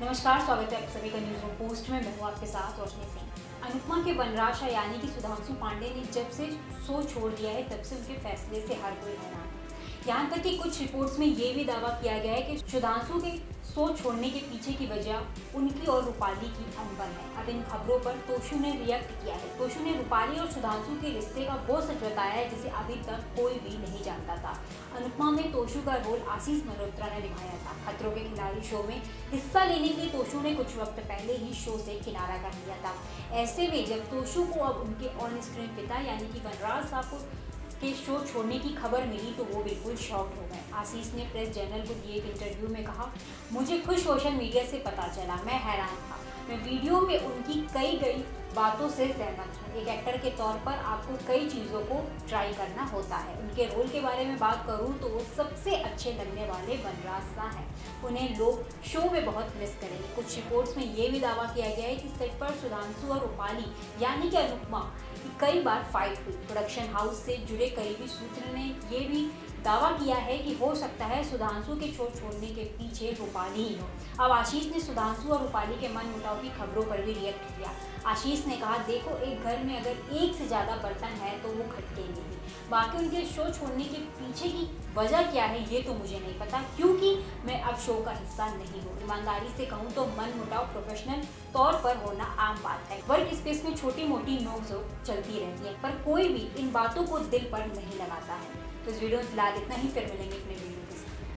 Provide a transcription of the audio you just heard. नमस्कार, स्वागत है आप सभी का न्यूज़ रूम पोस्ट में। मैं हूँ आपके साथ रोशनी सिंह। अनुपमा के वनराज शाह यानी कि सुधांशु पांडे ने जब से शो छोड़ दिया है तब से उनके फैसले से हर कोई हैरान है। यहाँ तक कि कुछ रिपोर्ट्स में ये भी दावा किया गया है कि सुधांशु के शो छोड़ने के पीछे की वजह उनकी और रूपाली की अनबन है। अब इन खबरों पर तोशु ने रिएक्ट किया है। तोशु ने रूपाली और सुधांशु के रिश्ते का वो सच बताया है जिसे अभी तक कोई भी नहीं जानता था। अनुपमा में तोशु का रोल आशीष मल्होत्रा ने निभाया था। खतरों के खिलाड़ी शो में हिस्सा लेने के लिए तोशु ने कुछ वक्त पहले ही शो से किनारा कर लिया था। ऐसे में जब तोशु को अब उनके ऑन स्क्रीन पिता यानी कि वनराज शाह के शो छोड़ने की खबर मिली तो वो बिल्कुल शॉक्ड हो गए। आशीष ने प्रेस जर्नल को दिए एक इंटरव्यू में कहा, मुझे खुद सोशल मीडिया से पता चला, मैं हैरान था। मैं वीडियो में उनकी कई बातों से सहमत हूँ। एक एक्टर के तौर पर आपको कई चीज़ों को ट्राई करना होता है। उनके रोल के बारे में बात करूँ तो वो सबसे अच्छे लगने वाले वनराज शाह हैं। उन्हें लोग शो में बहुत मिस करेंगे। कुछ रिपोर्ट्स में ये भी दावा किया गया है कि सेट पर सुधांशु और रूपाली यानी कि अनुपमा कई बार फाइट हुई। प्रोडक्शन हाउस से जुड़े करीबी सूत्र ने ये भी दावा किया है कि हो सकता है सुधांशु के शो छोड़ने के पीछे रूपाली ही हो। अब आशीष ने सुधांशु और रूपाली के मनमुटाव की खबरों पर भी रिएक्ट किया। आशीष ने कहा, देखो, एक घर में अगर एक से ज़्यादा बर्तन है तो वो खटकेंगे ही। बाकी उनके शो छोड़ने के पीछे की वजह क्या है ये तो मुझे नहीं पता, क्योंकि मैं अब शो का हिस्सा नहीं हूँ। ईमानदारी से कहूँ तो मनमुटाव प्रोफेशनल तौर पर होना आम बात है। वर्क स्पेस में छोटी मोटी नोक-झोक चलती रहती है, पर कोई भी इन बातों को दिल पर नहीं लगाता है। तो इस वीडियो में फिलहाल इतना ही, फिर मिलेंगे अपने वीडियो।